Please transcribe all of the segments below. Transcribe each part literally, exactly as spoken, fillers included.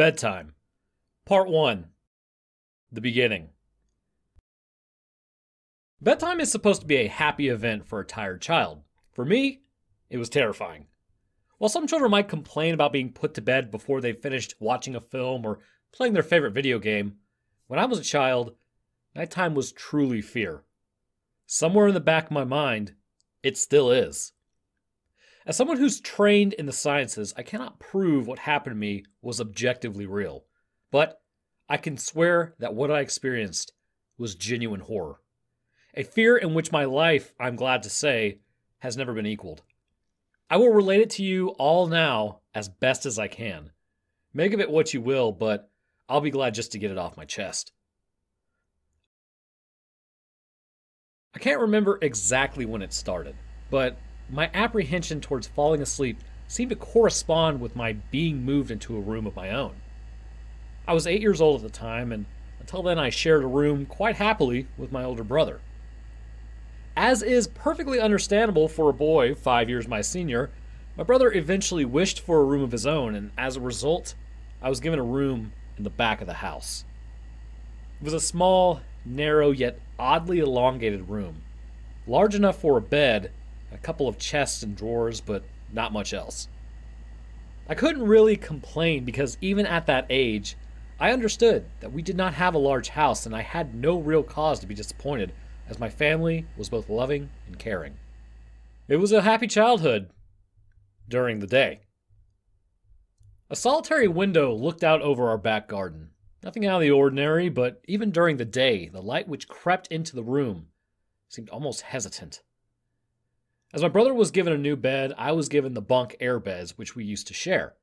Bedtime. Part one. The Beginning. Bedtime is supposed to be a happy event for a tired child. For me, it was terrifying. While some children might complain about being put to bed before they've finished watching a film or playing their favorite video game, when I was a child, nighttime was truly fear. Somewhere in the back of my mind, it still is. As someone who's trained in the sciences, I cannot prove what happened to me was objectively real, but I can swear that what I experienced was genuine horror. A fear in which my life, I'm glad to say, has never been equaled. I will relate it to you all now as best as I can. Make of it what you will, but I'll be glad just to get it off my chest. I can't remember exactly when it started, but my apprehension towards falling asleep seemed to correspond with my being moved into a room of my own. I was eight years old at the time, and until then I shared a room quite happily with my older brother. As is perfectly understandable for a boy five years my senior, my brother eventually wished for a room of his own, and as a result, I was given a room in the back of the house. It was a small, narrow, yet oddly elongated room, large enough for a bed, a couple of chests and drawers, but not much else. I couldn't really complain because even at that age, I understood that we did not have a large house and I had no real cause to be disappointed as my family was both loving and caring. It was a happy childhood during the day. A solitary window looked out over our back garden. Nothing out of the ordinary, but even during the day, the light which crept into the room seemed almost hesitant. As my brother was given a new bed, I was given the bunk airbeds, which we used to share.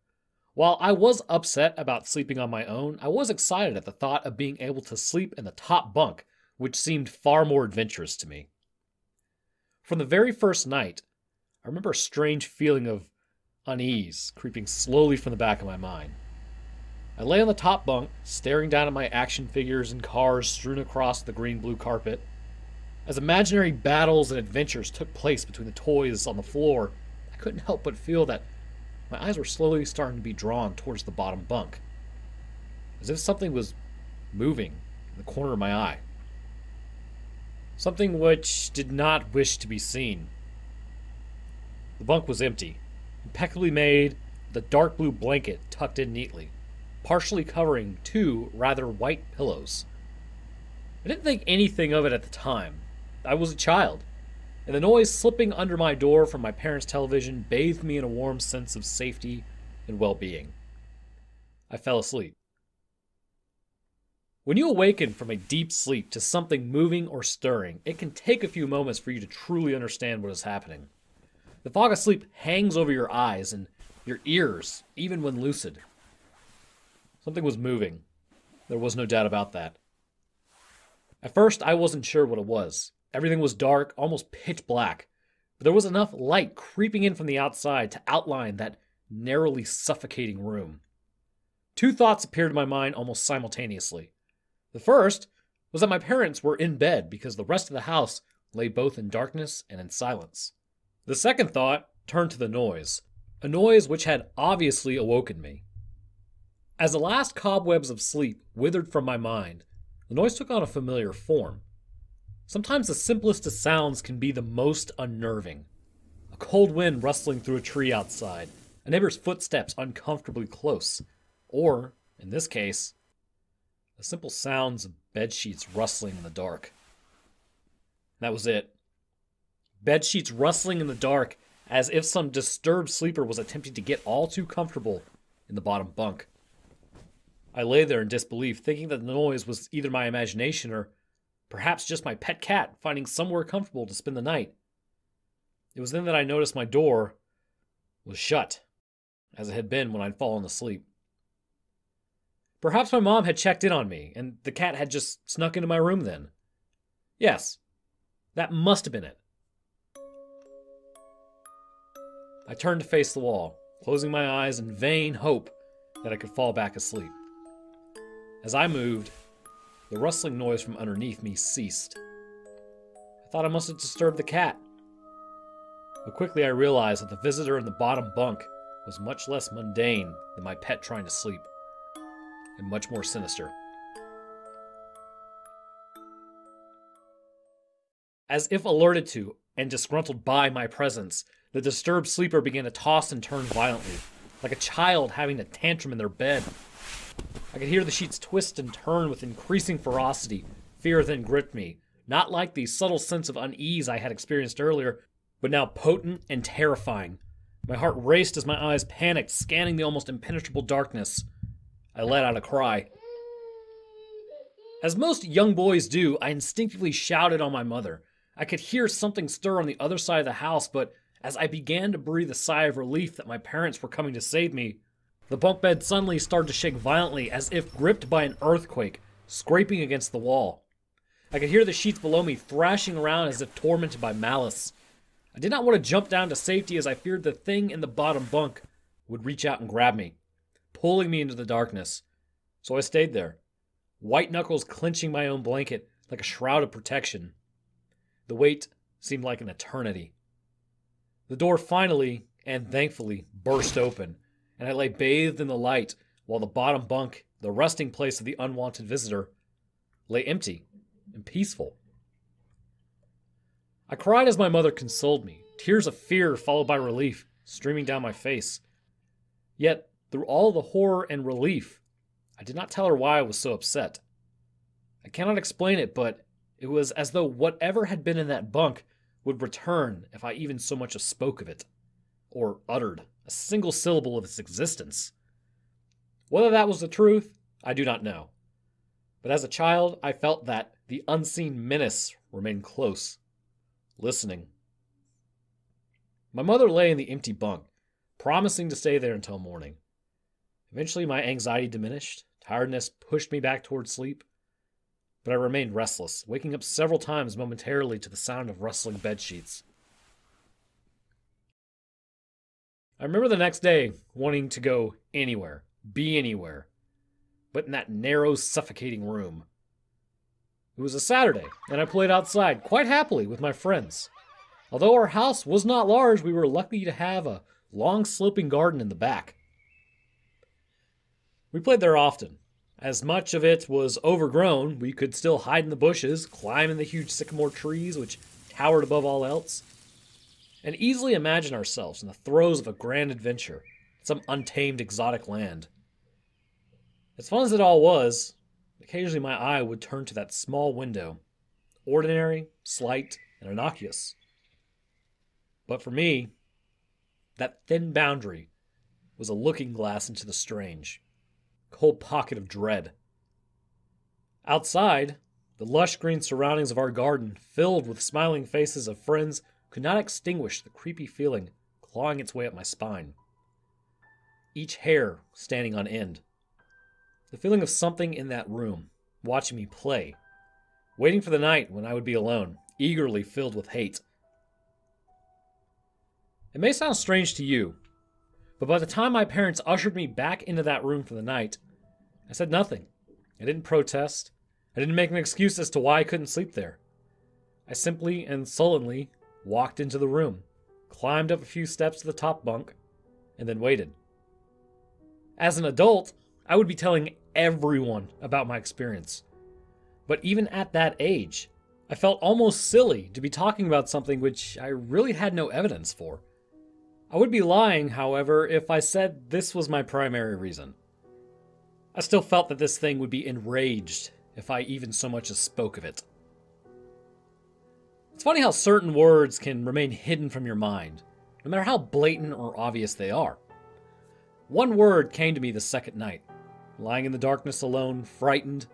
While I was upset about sleeping on my own, I was excited at the thought of being able to sleep in the top bunk, which seemed far more adventurous to me. From the very first night, I remember a strange feeling of unease creeping slowly from the back of my mind. I lay on the top bunk, staring down at my action figures and cars strewn across the green-blue carpet, as imaginary battles and adventures took place between the toys on the floor. I couldn't help but feel that my eyes were slowly starting to be drawn towards the bottom bunk, as if something was moving in the corner of my eye. Something which did not wish to be seen. The bunk was empty, impeccably made, with a dark blue blanket tucked in neatly, partially covering two rather white pillows. I didn't think anything of it at the time. I was a child, and the noise slipping under my door from my parents' television bathed me in a warm sense of safety and well-being. I fell asleep. When you awaken from a deep sleep to something moving or stirring, it can take a few moments for you to truly understand what is happening. The fog of sleep hangs over your eyes and your ears, even when lucid. Something was moving. There was no doubt about that. At first, I wasn't sure what it was. Everything was dark, almost pitch black, but there was enough light creeping in from the outside to outline that narrowly suffocating room. Two thoughts appeared in my mind almost simultaneously. The first was that my parents were in bed because the rest of the house lay both in darkness and in silence. The second thought turned to the noise, a noise which had obviously awoken me. As the last cobwebs of sleep withered from my mind, the noise took on a familiar form. Sometimes the simplest of sounds can be the most unnerving. A cold wind rustling through a tree outside, a neighbor's footsteps uncomfortably close, or, in this case, the simple sounds of bedsheets rustling in the dark. That was it. Bedsheets rustling in the dark as if some disturbed sleeper was attempting to get all too comfortable in the bottom bunk. I lay there in disbelief, thinking that the noise was either my imagination or perhaps just my pet cat finding somewhere comfortable to spend the night. It was then that I noticed my door was shut, as it had been when I'd fallen asleep. Perhaps my mom had checked in on me, and the cat had just snuck into my room then. Yes, that must have been it. I turned to face the wall, closing my eyes in vain hope that I could fall back asleep. As I moved, the rustling noise from underneath me ceased. I thought I must have disturbed the cat, but quickly I realized that the visitor in the bottom bunk was much less mundane than my pet trying to sleep. and much more sinister. As if alerted to and disgruntled by my presence, the disturbed sleeper began to toss and turn violently, like a child having a tantrum in their bed. I could hear the sheets twist and turn with increasing ferocity. Fear then gripped me, not like the subtle sense of unease I had experienced earlier, but now potent and terrifying. My heart raced as my eyes panicked, scanning the almost impenetrable darkness. I let out a cry. As most young boys do, I instinctively shouted on my mother. I could hear something stir on the other side of the house, but as I began to breathe a sigh of relief that my parents were coming to save me, the bunk bed suddenly started to shake violently, as if gripped by an earthquake, scraping against the wall. I could hear the sheets below me thrashing around as if tormented by malice. I did not want to jump down to safety, as I feared the thing in the bottom bunk would reach out and grab me, pulling me into the darkness. So I stayed there, white knuckles clenching my own blanket like a shroud of protection. The wait seemed like an eternity. The door finally, and thankfully, burst open, and I lay bathed in the light, while the bottom bunk, the resting place of the unwanted visitor, lay empty and peaceful. I cried as my mother consoled me, tears of fear followed by relief streaming down my face. Yet, through all the horror and relief, I did not tell her why I was so upset. I cannot explain it, but it was as though whatever had been in that bunk would return if I even so much as spoke of it, or uttered a single syllable of its existence. Whether that was the truth, I do not know. But as a child, I felt that the unseen menace remained close, listening. My mother lay in the empty bunk, promising to stay there until morning. Eventually, my anxiety diminished. Tiredness pushed me back toward sleep, but I remained restless, waking up several times momentarily to the sound of rustling bedsheets. I remember the next day wanting to go anywhere, be anywhere, but in that narrow, suffocating room. It was a Saturday, and I played outside quite happily with my friends. Although our house was not large, we were lucky to have a long, sloping garden in the back. We played there often. As much of it was overgrown, we could still hide in the bushes, climb in the huge sycamore trees which towered above all else, and easily imagine ourselves in the throes of a grand adventure, some untamed exotic land. As fun as it all was, occasionally my eye would turn to that small window, ordinary, slight, and innocuous. But for me, that thin boundary was a looking glass into the strange, cold pocket of dread. Outside, the lush green surroundings of our garden, filled with smiling faces of friends, could not extinguish the creepy feeling clawing its way up my spine, each hair standing on end. The feeling of something in that room, watching me play, waiting for the night when I would be alone, eagerly filled with hate. It may sound strange to you, but by the time my parents ushered me back into that room for the night, I said nothing. I didn't protest. I didn't make an excuse as to why I couldn't sleep there. I simply and sullenly walked into the room, climbed up a few steps to the top bunk, and then waited. As an adult, I would be telling everyone about my experience. But even at that age, I felt almost silly to be talking about something which I really had no evidence for. I would be lying, however, if I said this was my primary reason. I still felt that this thing would be enraged if I even so much as spoke of it. It's funny how certain words can remain hidden from your mind, no matter how blatant or obvious they are. One word came to me the second night, lying in the darkness alone, frightened,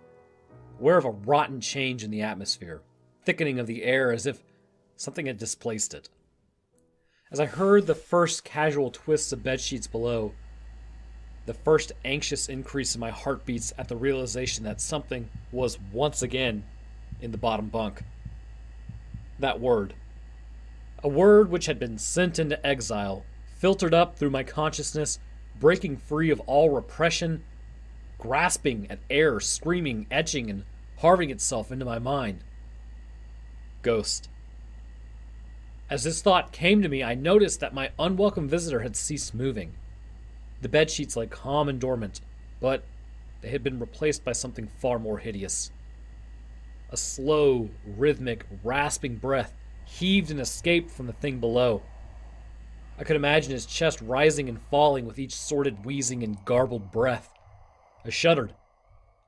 aware of a rotten change in the atmosphere, thickening of the air as if something had displaced it. As I heard the first casual twists of bedsheets below, the first anxious increase in my heartbeats at the realization that something was once again in the bottom bunk. That word. A word which had been sent into exile, filtered up through my consciousness, breaking free of all repression, grasping at air, screaming, etching, and carving itself into my mind. Ghost. As this thought came to me, I noticed that my unwelcome visitor had ceased moving. The bedsheets lay calm and dormant, but They had been replaced by something far more hideous. A slow, rhythmic, rasping breath heaved and escaped from the thing below. I could imagine his chest rising and falling with each sordid wheezing and garbled breath. I shuddered.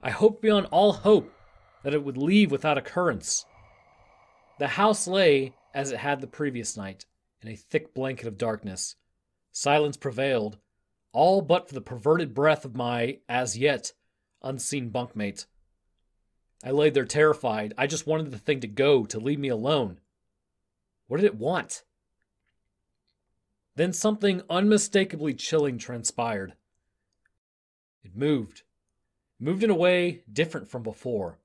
I hoped beyond all hope that it would leave without occurrence. The house lay as it had the previous night, in a thick blanket of darkness. Silence prevailed, all but for the perverted breath of my, as yet, unseen bunkmate. I lay there terrified. I just wanted the thing to go, to leave me alone. What did it want? Then something unmistakably chilling transpired. It moved. It moved in a way different from before.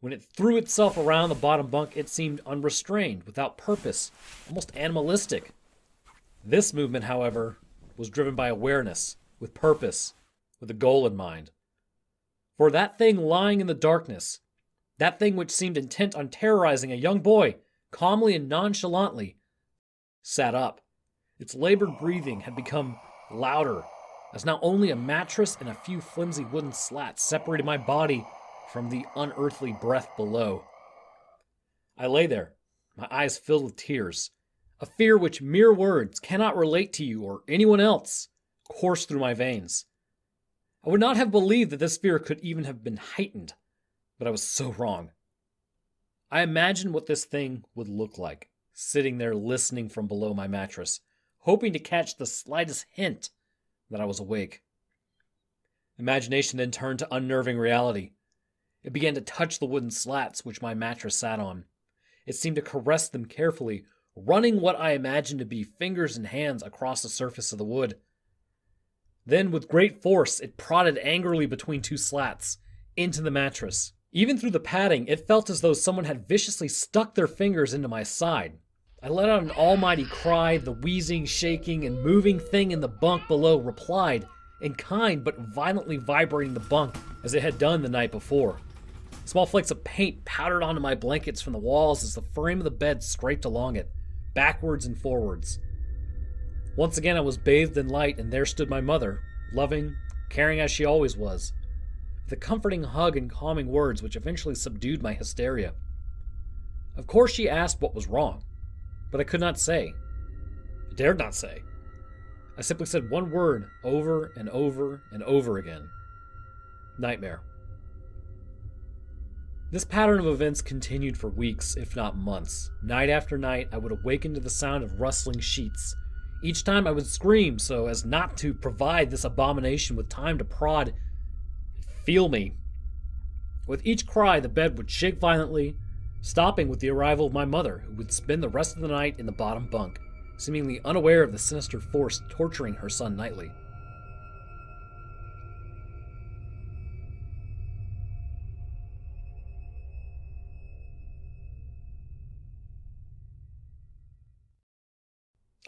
When it threw itself around the bottom bunk, it seemed unrestrained, without purpose, almost animalistic. This movement, however, was driven by awareness, with purpose, with a goal in mind. For that thing lying in the darkness, that thing which seemed intent on terrorizing a young boy, calmly and nonchalantly, sat up. Its labored breathing had become louder, as now only a mattress and a few flimsy wooden slats separated my body from the unearthly breath below. I lay there, my eyes filled with tears. A fear which mere words cannot relate to you or anyone else coursed through my veins. I would not have believed that this fear could even have been heightened, but I was so wrong. I imagined what this thing would look like, sitting there listening from below my mattress, hoping to catch the slightest hint that I was awake. Imagination then turned to unnerving reality. It began to touch the wooden slats which my mattress sat on. It seemed to caress them carefully, running what I imagined to be fingers and hands across the surface of the wood. Then, with great force, it prodded angrily between two slats, into the mattress. Even through the padding, it felt as though someone had viciously stuck their fingers into my side. I let out an almighty cry. The wheezing, shaking, and moving thing in the bunk below replied, in kind but violently vibrating the bunk as it had done the night before. Small flakes of paint powdered onto my blankets from the walls as the frame of the bed scraped along it, backwards and forwards. Once again I was bathed in light, and there stood my mother, loving, caring as she always was, with a comforting hug and calming words which eventually subdued my hysteria. Of course she asked what was wrong, but I could not say. I dared not say. I simply said one word over and over and over again. Nightmare. This pattern of events continued for weeks, if not months. Night after night, I would awaken to the sound of rustling sheets. Each time I would scream so as not to provide this abomination with time to prod and feel me. With each cry, the bed would shake violently, stopping with the arrival of my mother, who would spend the rest of the night in the bottom bunk, seemingly unaware of the sinister force torturing her son nightly.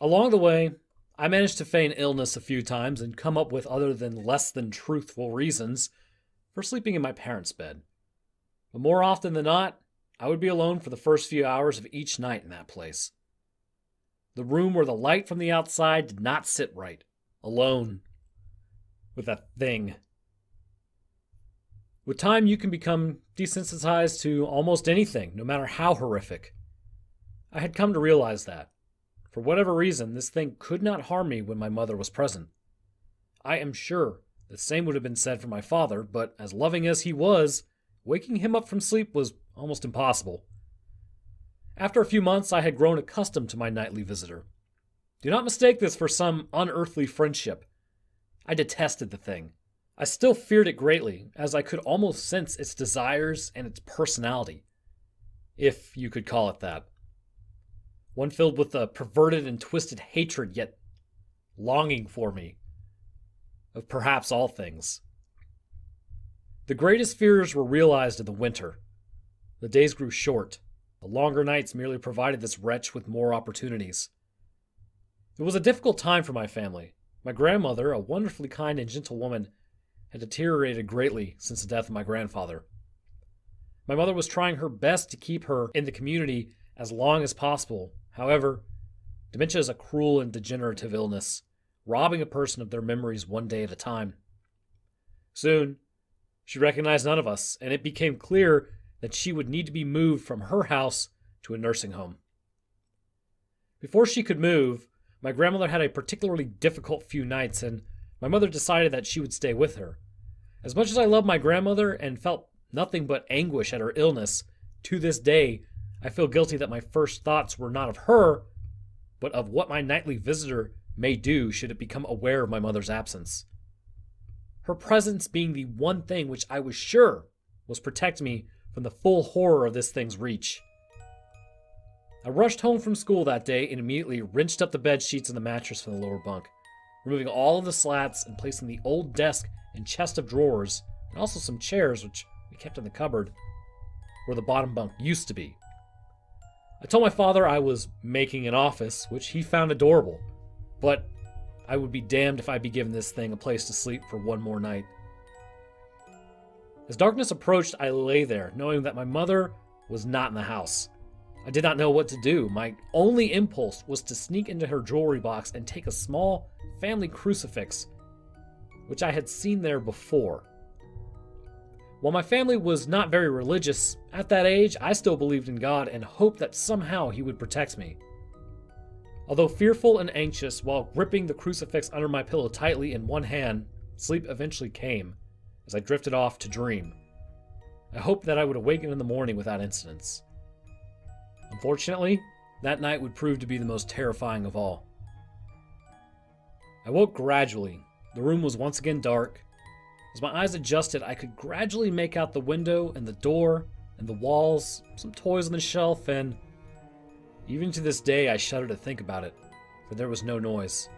Along the way, I managed to feign illness a few times and come up with other than less than truthful reasons for sleeping in my parents' bed. But more often than not, I would be alone for the first few hours of each night in that place. The room where the light from the outside did not sit right, alone with that thing. With time, you can become desensitized to almost anything, no matter how horrific. I had come to realize that. For whatever reason, this thing could not harm me when my mother was present. I am sure the same would have been said for my father, but as loving as he was, waking him up from sleep was almost impossible. After a few months, I had grown accustomed to my nightly visitor. Do not mistake this for some unearthly friendship. I detested the thing. I still feared it greatly, as I could almost sense its desires and its personality, if you could call it that. One filled with a perverted and twisted hatred, yet longing for me, of perhaps all things. The greatest fears were realized in the winter. The days grew short. The longer nights merely provided this wretch with more opportunities. It was a difficult time for my family. My grandmother, a wonderfully kind and gentle woman, had deteriorated greatly since the death of my grandfather. My mother was trying her best to keep her in the community as long as possible. However, dementia is a cruel and degenerative illness, robbing a person of their memories one day at a time. Soon, She recognized none of us, and it became clear that she would need to be moved from her house to a nursing home. Before she could move, my grandmother had a particularly difficult few nights, and my mother decided that she would stay with her. As much as I loved my grandmother and felt nothing but anguish at her illness, to this day, I feel guilty that my first thoughts were not of her, but of what my nightly visitor may do should it become aware of my mother's absence. Her presence being the one thing which I was sure was protect me from the full horror of this thing's reach. I rushed home from school that day and immediately wrenched up the bed sheets and the mattress from the lower bunk, removing all of the slats and placing the old desk and chest of drawers, and also some chairs which we kept in the cupboard, where the bottom bunk used to be. I told my father I was making an office, which he found adorable, but I would be damned if I'd be giving this thing a place to sleep for one more night. As darkness approached, I lay there, knowing that my mother was not in the house. I did not know what to do. My only impulse was to sneak into her jewelry box and take a small family crucifix, which I had seen there before. While my family was not very religious, at that age, I still believed in God and hoped that somehow he would protect me. Although fearful and anxious, while gripping the crucifix under my pillow tightly in one hand, sleep eventually came as I drifted off to dream. I hoped that I would awaken in the morning without incidents. Unfortunately, that night would prove to be the most terrifying of all. I woke gradually. The room was once again dark. As my eyes adjusted, I could gradually make out the window and the door and the walls, some toys on the shelf, and even to this day I shudder to think about it, for there was no noise.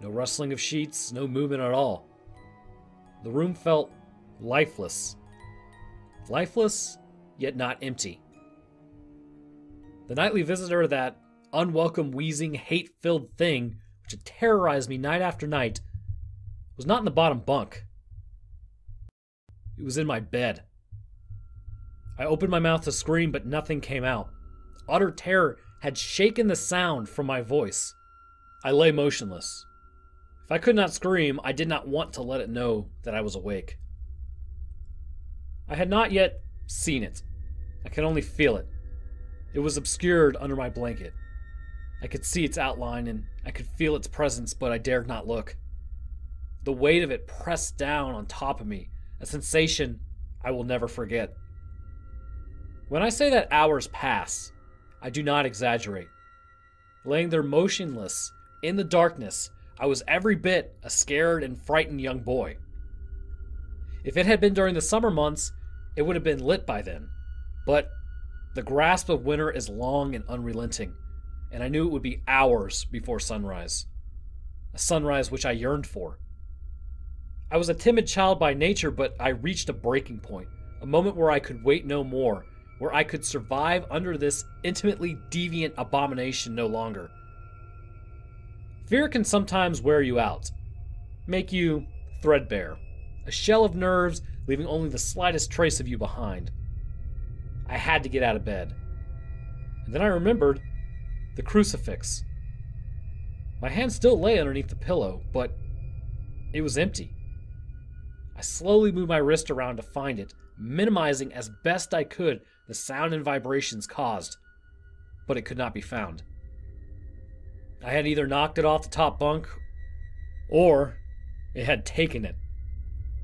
No rustling of sheets, no movement at all. The room felt lifeless. Lifeless, yet not empty. The nightly visitor, that unwelcome, wheezing, hate-filled thing which had terrorized me night after night, was not in the bottom bunk. It was in my bed. I opened my mouth to scream, but nothing came out. Utter terror had shaken the sound from my voice. I lay motionless. If I could not scream, I did not want to let it know that I was awake. I had not yet seen it. I could only feel it. It was obscured under my blanket. I could see its outline and I could feel its presence, but I dared not look. The weight of it pressed down on top of me, a sensation I will never forget. When I say that hours pass, I do not exaggerate. Laying there motionless in the darkness, I was every bit a scared and frightened young boy. If it had been during the summer months, it would have been lit by then, but the grasp of winter is long and unrelenting, and I knew it would be hours before sunrise. A sunrise which I yearned for. I was a timid child by nature, but I reached a breaking point, a moment where I could wait no more, where I could survive under this intimately deviant abomination no longer. Fear can sometimes wear you out, make you threadbare, a shell of nerves leaving only the slightest trace of you behind. I had to get out of bed. And then I remembered the crucifix. My hand still lay underneath the pillow, but it was empty. I slowly moved my wrist around to find it, minimizing as best I could the sound and vibrations caused, but it could not be found. I had either knocked it off the top bunk, or it had taken it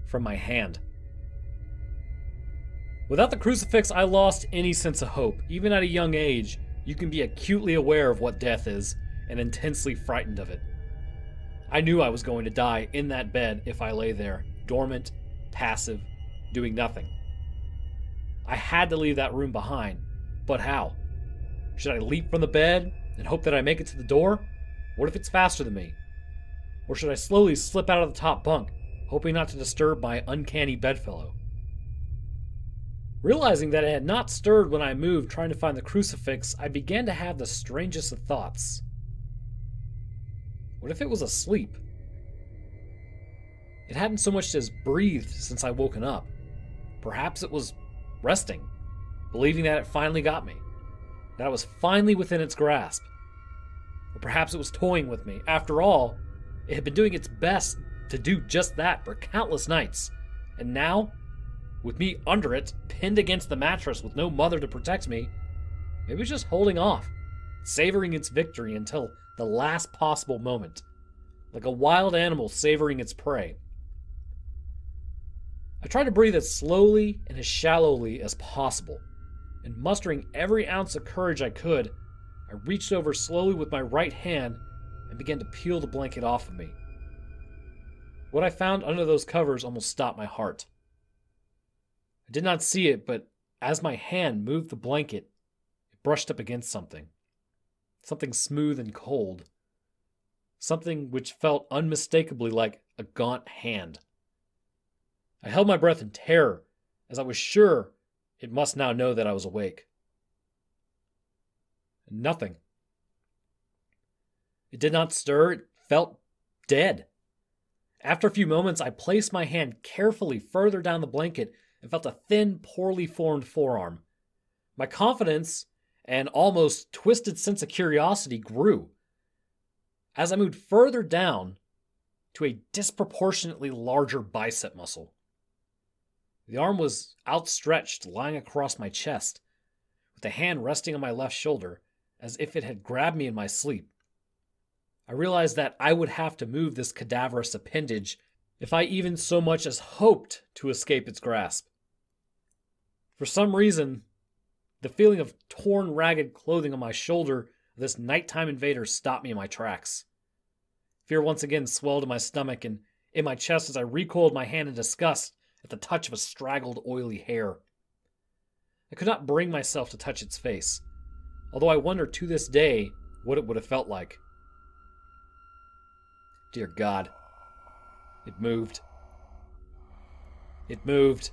from my hand. Without the crucifix, I lost any sense of hope. Even at a young age, you can be acutely aware of what death is and intensely frightened of it. I knew I was going to die in that bed if I lay there, dormant, passive, doing nothing. I had to leave that room behind, but how? Should I leap from the bed and hope that I make it to the door? What if it's faster than me? Or should I slowly slip out of the top bunk, hoping not to disturb my uncanny bedfellow? Realizing that it had not stirred when I moved, trying to find the crucifix, I began to have the strangest of thoughts. What if it was asleep? It hadn't so much as breathed since I woken up. Perhaps it was resting, believing that it finally got me, that I was finally within its grasp. Or perhaps it was toying with me. After all, it had been doing its best to do just that for countless nights, And now, with me under it, pinned against the mattress with no mother to protect me, it was just holding off, savoring its victory until the last possible moment, like a wild animal savoring its prey. I tried to breathe as slowly and as shallowly as possible, and mustering every ounce of courage I could, I reached over slowly with my right hand and began to peel the blanket off of me. What I found under those covers almost stopped my heart. I did not see it, but as my hand moved the blanket, it brushed up against something. Something smooth and cold. Something which felt unmistakably like a gaunt hand. I held my breath in terror, as I was sure it must now know that I was awake. Nothing. It did not stir. It felt dead. After a few moments, I placed my hand carefully further down the blanket and felt a thin, poorly formed forearm. My confidence and almost twisted sense of curiosity grew. As I moved further down to a disproportionately larger bicep muscle. The arm was outstretched, lying across my chest, with the hand resting on my left shoulder, as if it had grabbed me in my sleep. I realized that I would have to move this cadaverous appendage if I even so much as hoped to escape its grasp. For some reason, the feeling of torn, ragged clothing on my shoulder of this nighttime invader stopped me in my tracks. Fear once again swelled in my stomach and in my chest as I recoiled my hand in disgust at the touch of a straggled, oily hair. I could not bring myself to touch its face, although I wonder to this day what it would have felt like. Dear God, it moved. It moved.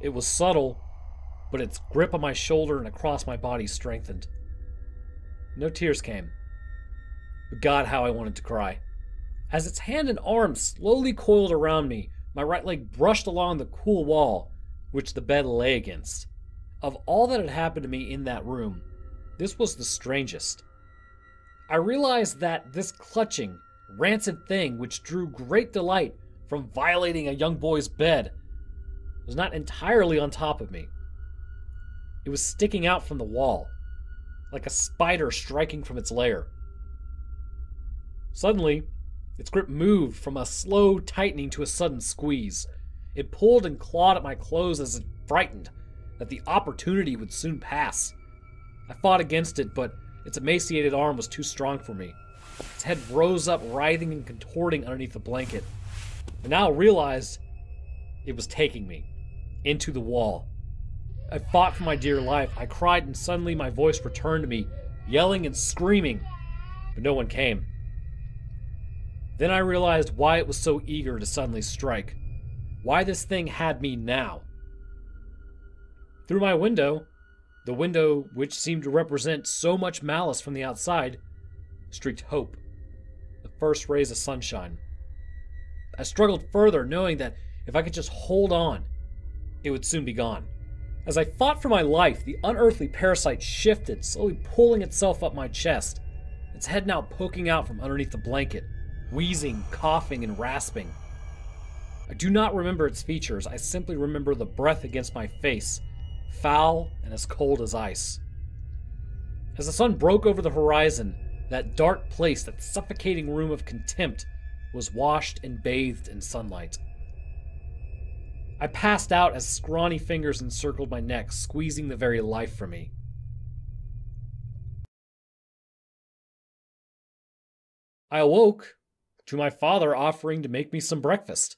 It was subtle, but its grip on my shoulder and across my body strengthened. No tears came, but God, how I wanted to cry. As its hand and arm slowly coiled around me, my right leg brushed along the cool wall which the bed lay against. Of all that had happened to me in that room, this was the strangest. I realized that this clutching, rancid thing which drew great delight from violating a young boy's bed was not entirely on top of me. It was sticking out from the wall, like a spider striking from its lair. Suddenly, its grip moved from a slow tightening to a sudden squeeze. It pulled and clawed at my clothes as if frightened that the opportunity would soon pass. I fought against it, but its emaciated arm was too strong for me. Its head rose up, writhing and contorting underneath the blanket. I now realized it was taking me into the wall. I fought for my dear life. I cried, and suddenly my voice returned to me, yelling and screaming, but no one came. Then I realized why it was so eager to suddenly strike, why this thing had me now. Through my window, the window which seemed to represent so much malice from the outside, streaked hope, the first rays of sunshine. I struggled further, knowing that if I could just hold on, it would soon be gone. As I fought for my life, the unearthly parasite shifted, slowly pulling itself up my chest, its head now poking out from underneath the blanket, wheezing, coughing, and rasping. I do not remember its features. I simply remember the breath against my face, foul and as cold as ice. As the sun broke over the horizon, that dark place, that suffocating room of contempt, was washed and bathed in sunlight. I passed out as scrawny fingers encircled my neck, squeezing the very life from me. I awoke to my father offering to make me some breakfast.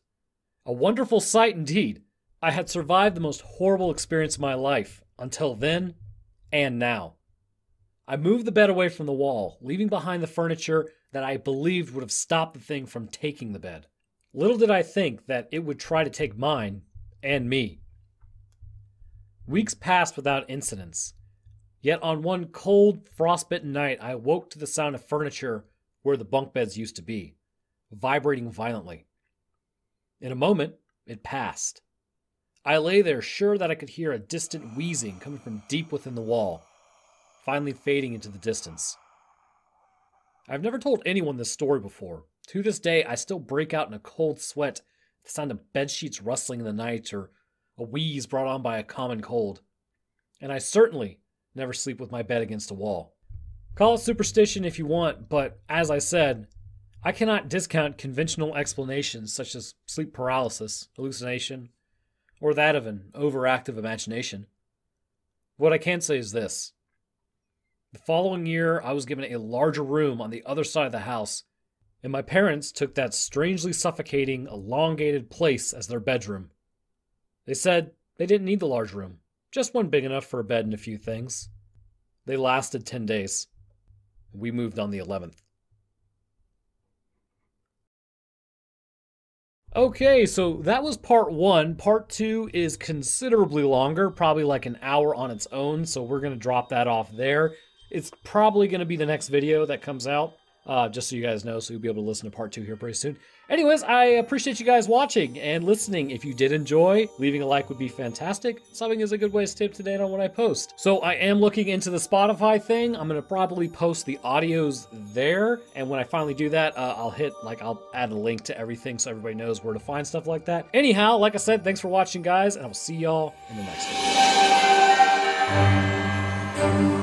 A wonderful sight indeed. I had survived the most horrible experience of my life, until then and now. I moved the bed away from the wall, leaving behind the furniture that I believed would have stopped the thing from taking the bed. Little did I think that it would try to take mine and me. Weeks passed without incidents, yet on one cold, frostbitten night, I awoke to the sound of furniture where the bunk beds used to be, vibrating violently. In a moment, it passed. I lay there, sure that I could hear a distant wheezing coming from deep within the wall, finally fading into the distance. I've never told anyone this story before. To this day, I still break out in a cold sweat the sound of bedsheets rustling in the night, or a wheeze brought on by a common cold. And I certainly never sleep with my bed against a wall. Call it superstition if you want, but as I said, I cannot discount conventional explanations such as sleep paralysis, hallucination, or that of an overactive imagination. What I can say is this. The following year, I was given a larger room on the other side of the house, and my parents took that strangely suffocating, elongated place as their bedroom. They said they didn't need the large room, just one big enough for a bed and a few things. They lasted ten days. We moved on the eleventh. Okay, so that was part one. Part two is considerably longer, probably like an hour on its own, so we're going to drop that off there. It's probably going to be the next video that comes out, uh, just so you guys know, so you'll be able to listen to part two here pretty soon. Anyways, I appreciate you guys watching and listening. If you did enjoy, leaving a like would be fantastic. Subbing is a good way to stay up to date on what I post. So I am looking into the Spotify thing. I'm going to probably post the audios there, and when I finally do that, uh, I'll hit, like, I'll add a link to everything so everybody knows where to find stuff like that. Anyhow, like I said, thanks for watching, guys, and I'll see y'all in the next video.